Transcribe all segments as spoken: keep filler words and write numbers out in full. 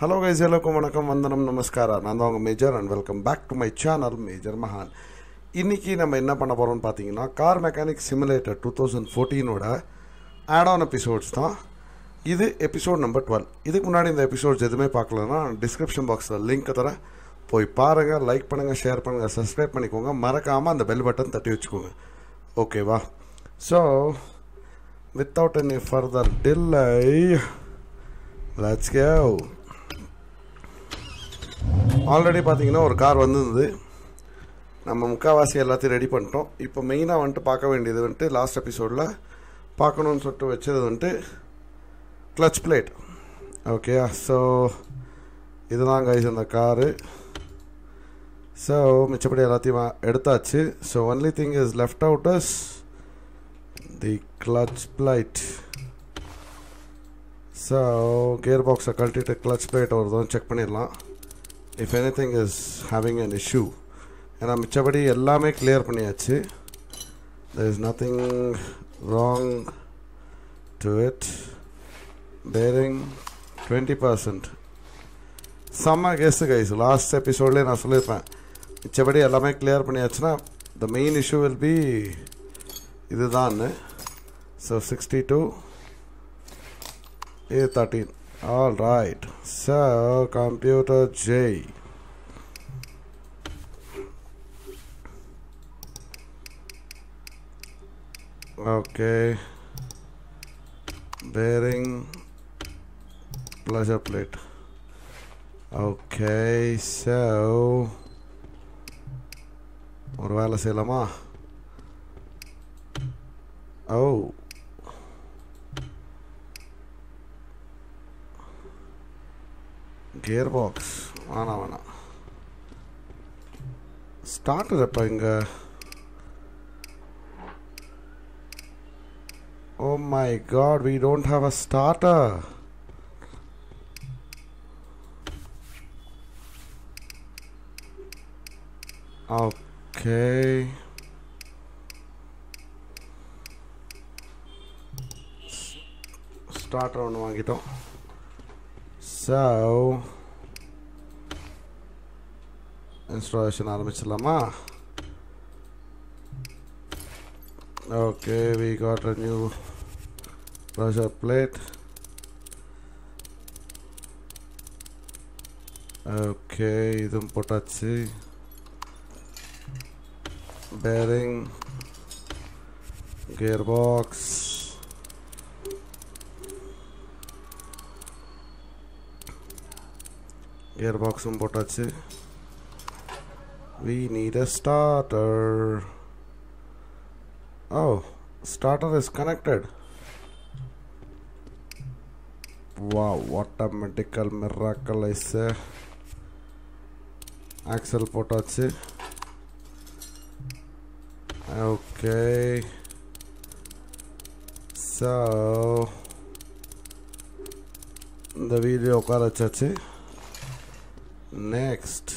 Hello guys, ellakum vanakkam vandanam namaskara. Naan unga Major and welcome back to my channel Major Mahaan. Inniki nama enna panna porom nu pathina Car Mechanic Simulator twenty fourteen oda add-on episodes thaan. Idu episode number twelve. Idukku munadi indha episodes edume paakalana description box la link thara poi paarenga, like pannunga, share pannunga, subscribe pannikonga, marakama andha bell button thatti vechukonga. Okay va. So without any further delay, let's go. Already பாத்தீங்கன்னா ஒரு car வந்தது. நம்ம முக்காவாசி எல்லாத்தையும் ready பண்ணிட்டோம். இப்போ மெயினா வந்து பார்க்க வேண்டியது வந்து லாஸ்ட் எபிசோட்ல பார்க்கணும்னு சொல்லிட்டு வெச்சது வந்து கிளட்ச் பிளேட். ஓகே, சோ இதுதான் गाइस அந்த கார். சோ மிச்சப்படி எல்லாத்தையும் எடுத்தாச்சு. So only thing is left out is the clutch plate. So gearbox கழட்டிட்டு கிளட்ச் பிளேட் வரதும் செக் பண்ணிரலாம். If anything is having an issue, and I'm clear there is nothing wrong to it. Bearing twenty percent. Some guess guys, last episode I clear the main issue will be this. So sixty-two A thirteen. All right, so computer J. Okay, bearing pleasure plate. Okay, so or vala selama. Oh. Gearbox. Vana vana. Start repairing. Oh my god, we don't have a starter. Okay. Starter on Wangito. So installation arambichilama. Okay, we got a new pressure plate. Okay, idum potachi. Bearing, gearbox. Gearbox um potachi. We need a starter. Oh, starter is connected. Wow, what a medical miracle I say. Axle potachi. Okay. So the video karachachi. Next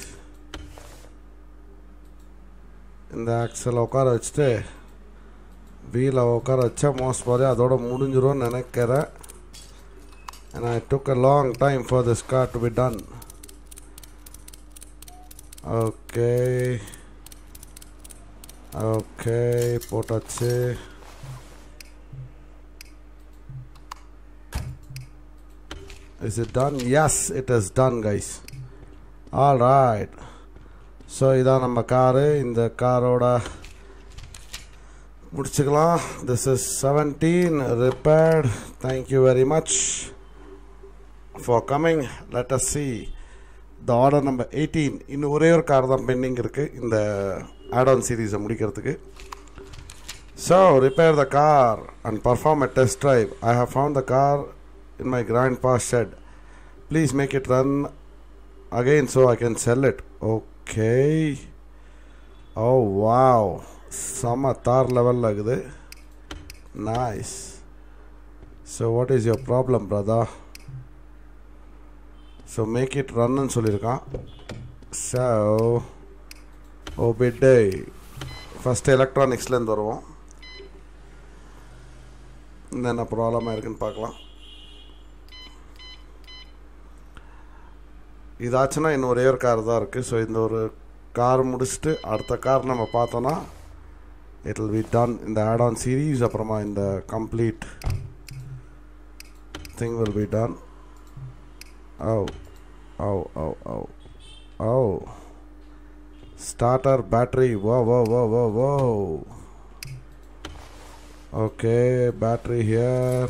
in the axle okara vechite wheel okara vecha most probably adoda mudinjiru nenakkara, and I took a long time for this car to be done. Okay, okay potache. Is it done? Yes, it is done guys. All right, so idana namma car indha car oda mudichikalam. This is seventeen repaired. Thank you very much for coming. Let us see the order number eighteen. Innu ore or car dhaan pending irukku indha add on series ah mudikkiradhukku. So repair the car and perform a test drive. I have found the car in my grandpa's shed. Please make it run again so I can sell it. Okay. Oh wow, sama tar level lagde. Nice. So what is your problem, brother? So make it run and solirka. So obede first electronics la ndoruvom indha problem irukku paakalam. இதாச்சுனா இன்னொரு rear car தான் இருக்கு so இந்த ஒரு car முடிச்சிட்டு அடுத்த car நம்ம பார்த்தோம்னா it will be done in the add on series அப்புறமா இந்த complete thing will be done oh oh oh oh oh starter battery wow wow wow wow wow okay battery here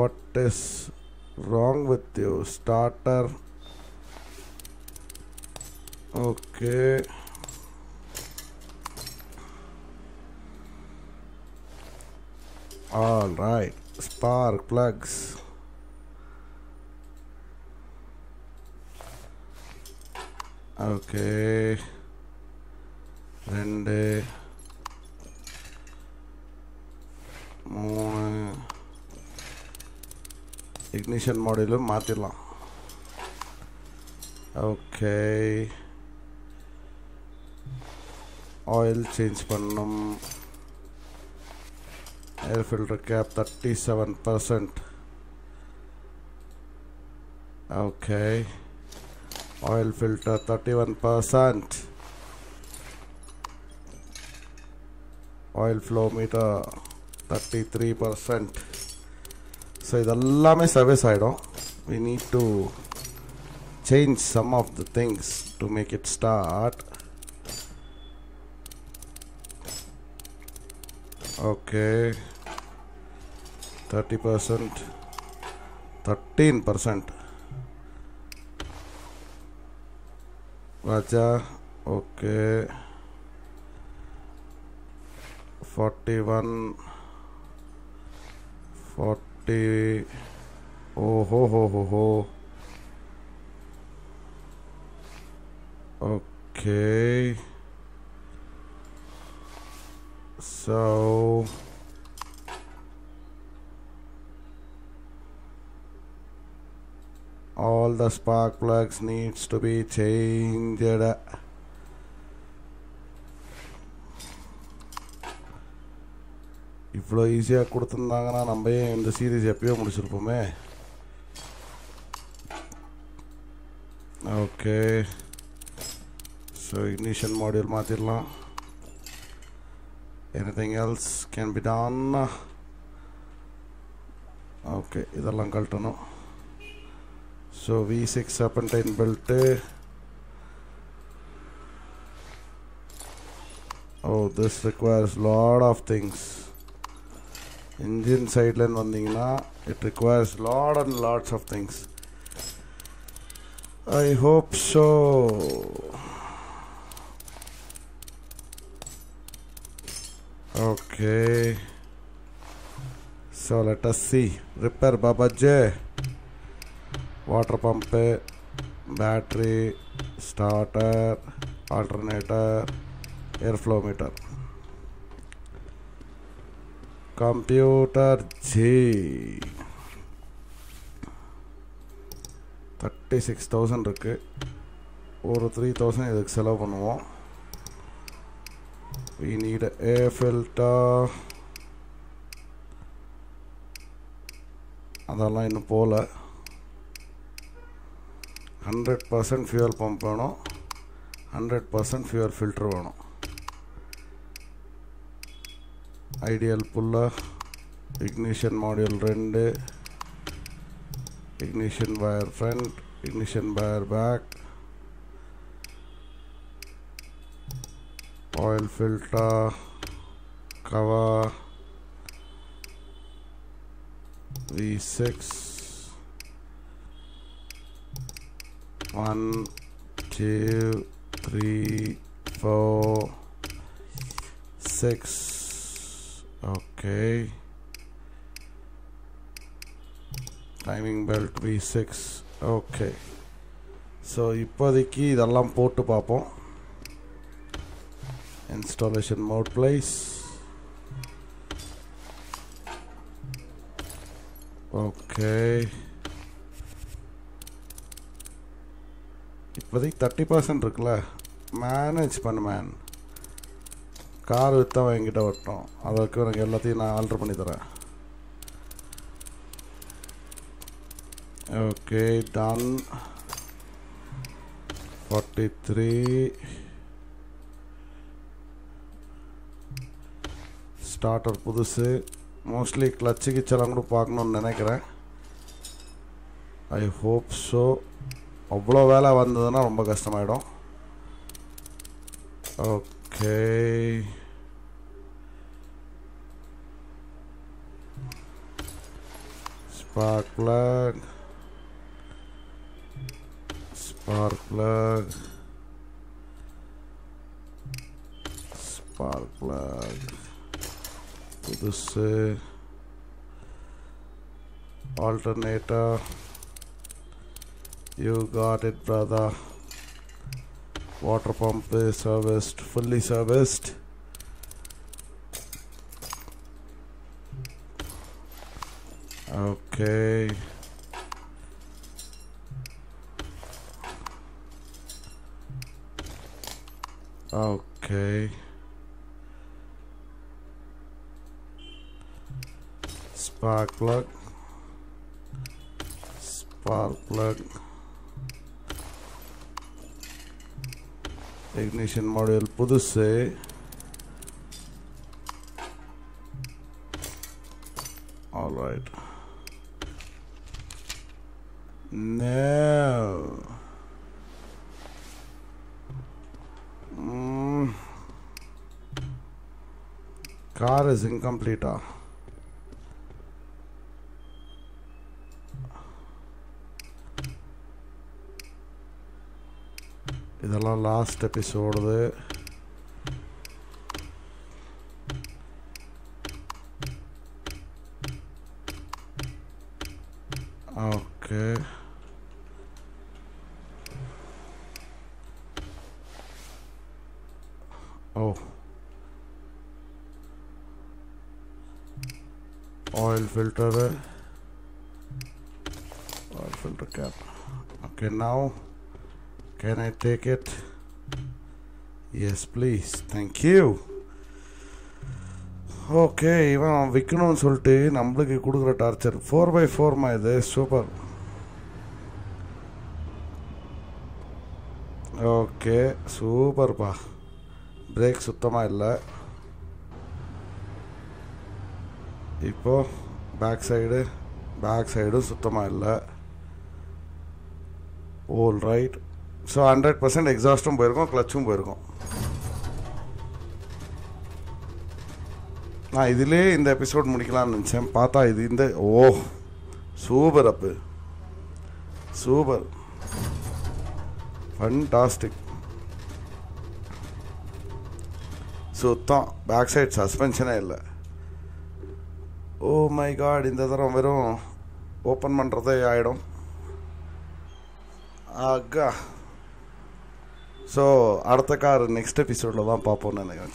what is wrong with you starter okay all right spark plugs okay and uh, more ignition module மாத்திரலாம் okay oil change பண்ணனும் air filter cap thirty-seven percent okay oil filter thirty-one percent oil flow meter thirty-three percent So idellame service aidum we need to change some of the things to make it start okay thirty percent thirteen percent raja okay forty-one forty oh ho ho ho ho okay so all the spark plugs needs to be changed இவ்ளோ ஈஸியா கொடுத்திருந்தாங்கனா நம்ம இந்த series எப்பவே முடிச்சிருப்போமே okay so ignition module மாத்திரலாம் anything else can be done okay இதெல்லாம் கழட்டணும் so V six serpentine belt oh this requires lot of things engine side line vandinga it requires lot and lots of things I hope so okay so let us see repair babaje water pump battery starter alternator airflow meter Computer G thirty-six thousand இருக்கு ஒரு three thousand இதுக்கு செலவு பண்ணுவோம் we need an air filter அதெல்லாம் இன்னும் போல one hundred percent fuel pump வேணும் one hundred percent fuel filter வேணும் ideal puller ignition module two ignition wire front ignition wire back oil filter cover V six one two three four six okay timing belt V six okay so இப்போதைக்கு இதெல்லாம் போட்டு பாப்போம் installation mode place okay இப்போதைக்கு thirty percent இருக்குல manage பண்ணு man car வித்தவன் என்கிட்ட வரட்டும் அதற்கு எனக்கு எல்லாத்தையும் நான் ஆல்டர் பண்ணி தரேன் Okay, done. Forty-three. Starter pudhusu. Mostly clutch ki chalangudu paaknu nenaikren. I hope so. Avlo vela vandadana romba kashtam aidum. Okay. Spark plug. Spark plug. Spark plug. To this uh, alternator. You got it, brother. Water pump is serviced, fully serviced. Okay. Okay. Spark plug. Spark plug. Ignition module pudhusu. All right. No. Mm. Car is incomplete. Huh? The last episode there. Okay. Oh, oil filter, oil filter cap. Okay, now can I take it? Yes, please. Thank you. Okay, even Vikram Sulti, Namblaki Kudra torture. four by four, my day, super. Okay, super. Pa. Break Sutama illa. Ipo, back side, back side, Sutama illa. All right. So one hundred percent exhaust um poirukom clutch um poirukom na idile indha episode mudikalam nenchen paatha idu indha oh super up super fantastic so ta back side suspension e illa oh my god indha tharam verum open pandrathe aidum aga. So, அடுத்த car next episode la dhaan paapom nenaikren.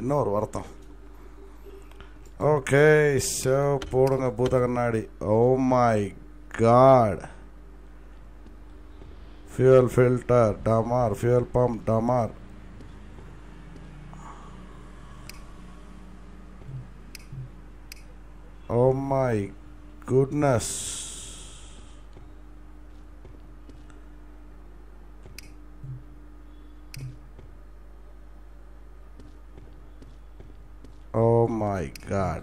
Inna oru vartham. Okay, so podunga booda kannadi. Oh my god. Fuel filter, damar, fuel pump, damar. Oh my goodness. Oh my god.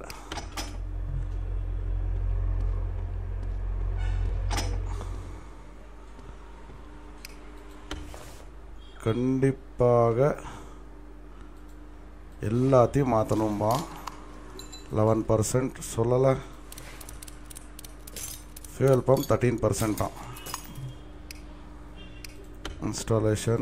Kandipaga ellathiyum maatanumba eleven percent solala fuel pump thirteen percent ah. Installation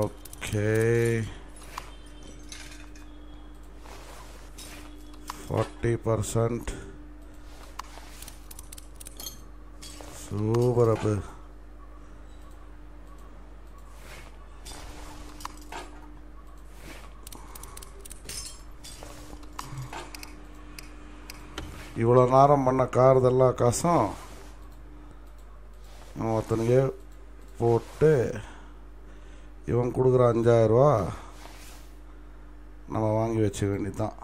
okay, forty percent super up. Ivlo naram panna car della kasam avatanige potte இவன் கொடுக்குற ஐயாயிரம் ரூபா நம்ம வாங்கி வச்ச வேண்டியதான்.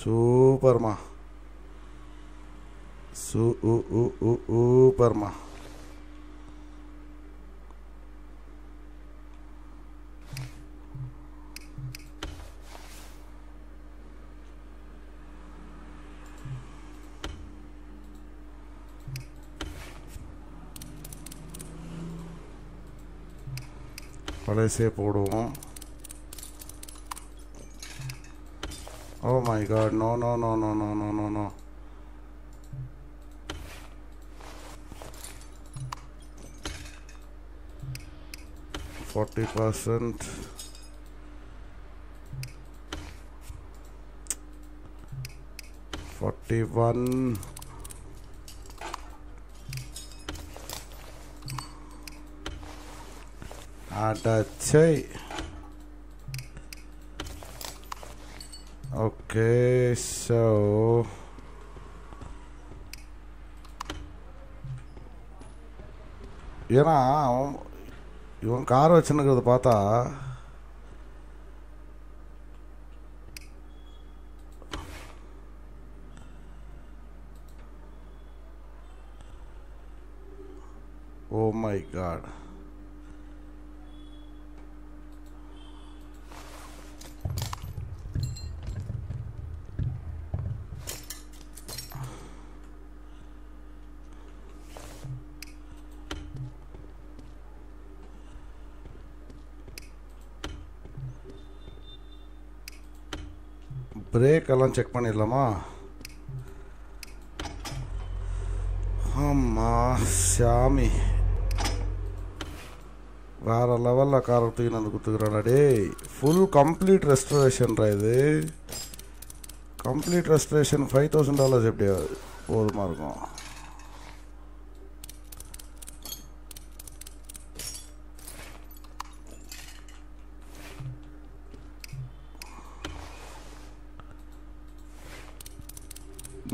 சூப்பர்மா சூ ஊ ஊ ஊ ஊப்பர்மா. பழைய போடுவோம். Oh my God, no no no no no no no no. forty percent. forty-one. Atachai. Okay, so you know, you want car or something? The pata. Oh my God. Brake எல்லாம் செக் பண்ணிடலாமா? ஆமா சாமி, வேற லெவலில் car ஒத்துக்கு நான் கொடுத்துக்கிறேன்டா. டேய், full complete ரெஸ்டரேஷன்ரா இது. Complete restoration five thousand dollars எப்படியாவது போதுமா இருக்கும்.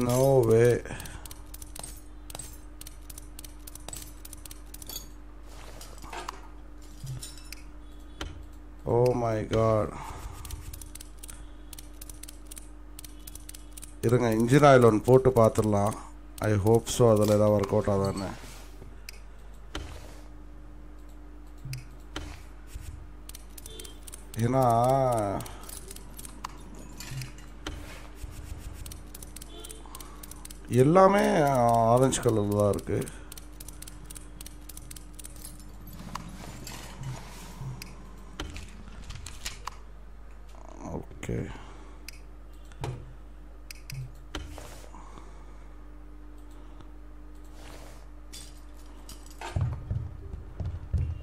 No way. Oh my God. இருங்க, இன்ஜின் ஆயில் ஒன்று போட்டு பார்த்துடலாம். ஐ ஹோப் ஸோ அதில் ஏதாவது ஒர்க் அவுட் ஆகுதானே. ஏன்னா எல்லாமே ஆரஞ்சு கலரில் தான் இருக்கு. ஓகே,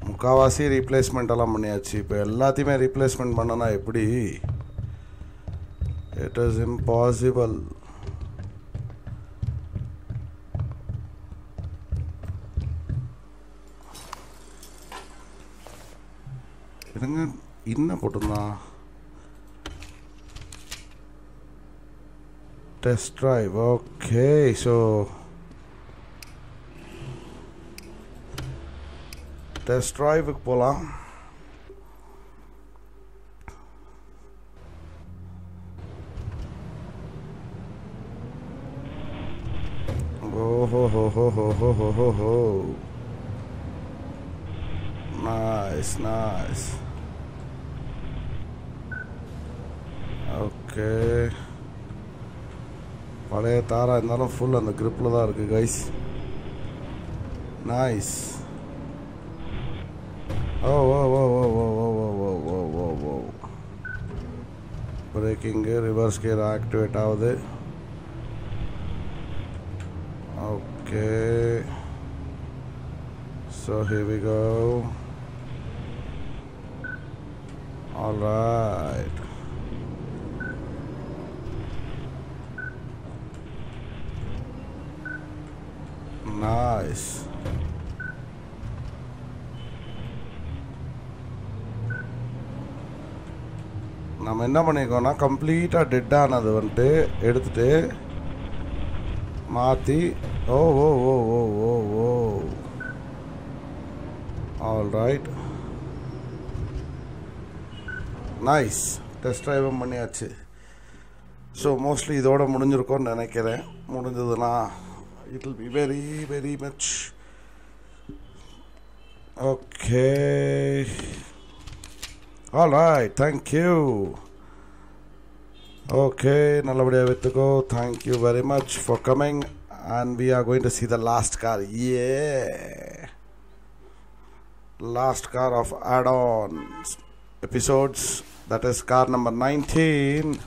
முக்கால்வாசி ரீப்ளேஸ்மெண்ட் எல்லாம் பண்ணியாச்சு. இப்போ எல்லாத்தையுமே ரீப்ளேஸ்மெண்ட் பண்ணனா எப்படி? It is impossible. இருங்க, என்ன போட்டிருந்தான்? Test drive. Okay, so test டிரைவுக்கு போகலாம். ஓஹோ ஹோ ஹோ ஹோ ஹோ ஹோ ஹோ ஹோ. Nice, nice. Okay, பழைய தாரா இருந்தாலும் ஃபுல் அந்த கிரிப்பில் தான் இருக்குது கைஸ். நைஸ். ஓ ஓ ஓ ஓ ஓ ஓ ஓ ஓ ஓ ஓ ஓ. பிரேக்கிங்கு, ரிவர்ஸ் கியர் ஆக்டிவேட் ஆகுது. Okay, so here we go. All right. Nice. நம்ம என்ன பண்ணிக்கோன்னா, கம்ப்ளீட்டாக டெட்டானது வந்துட்டு எடுத்துட்டு மாற்றி. ஓ ஓ ஓ ஓ ஓ ஓ. All right. Nice. Test drive maniachi. So mostly it will be very, very much. Okay. All right. Thank you. Okay, thank you very much for coming, and we are going to see the last car. Yeah, last car of add-on episodes, that is car number nineteen.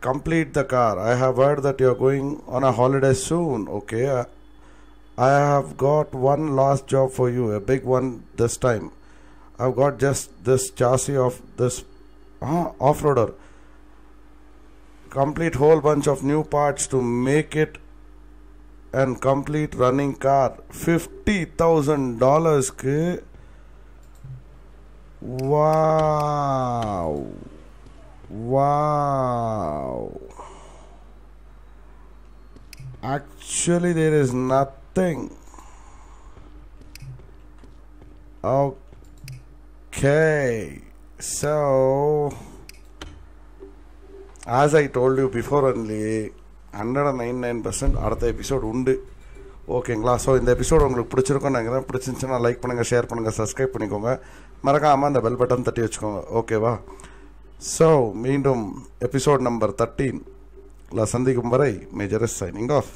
Complete the car. I have heard that you are going on a holiday soon. Okay, I have got one last job for you, a big one this time. I've got just this chassis of this uh, off-roader. Complete whole bunch of new parts to make it and complete running car. fifty thousand dollars ke. Wow. Wow. Actually there is nothing. Okay. So as I told you before, only one hundred ninety-nine percent அடுத்த episode உண்டு. ஓகேங்களா? So இந்த episode உங்களுக்கு பிடிச்சிருக்கோன்னு நினைக்கிறேன். பிடிச்சிருந்துச்சுன்னா like பண்ணுங்கள், share பண்ணுங்கள், subscribe பண்ணிக்கோங்க. மறக்காமல் அந்த பெல் பட்டன் தட்டி வச்சுக்கோங்க. ஓகேவா? ஸோ மீண்டும் எபிசோட் நம்பர் பதிமூன்றில் சந்திக்கும் வரை மேஜர் இஸ் சைனிங் ஆஃப்.